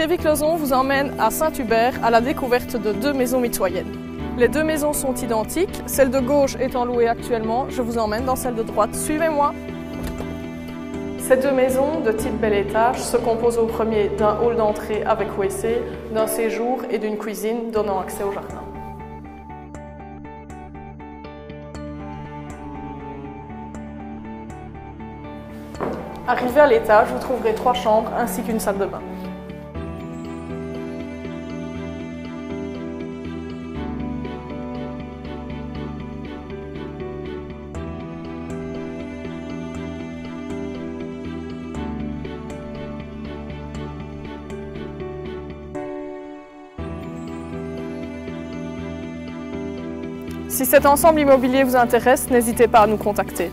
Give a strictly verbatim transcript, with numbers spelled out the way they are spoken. Trévi Closon vous emmène à Saint-Hubert à la découverte de deux maisons mitoyennes. Les deux maisons sont identiques, celle de gauche étant louée actuellement, je vous emmène dans celle de droite, suivez-moi. Ces deux maisons de type bel étage se composent au premier d'un hall d'entrée avec W C, d'un séjour et d'une cuisine donnant accès au jardin. Arrivé à l'étage, vous trouverez trois chambres ainsi qu'une salle de bain. Si cet ensemble immobilier vous intéresse, n'hésitez pas à nous contacter.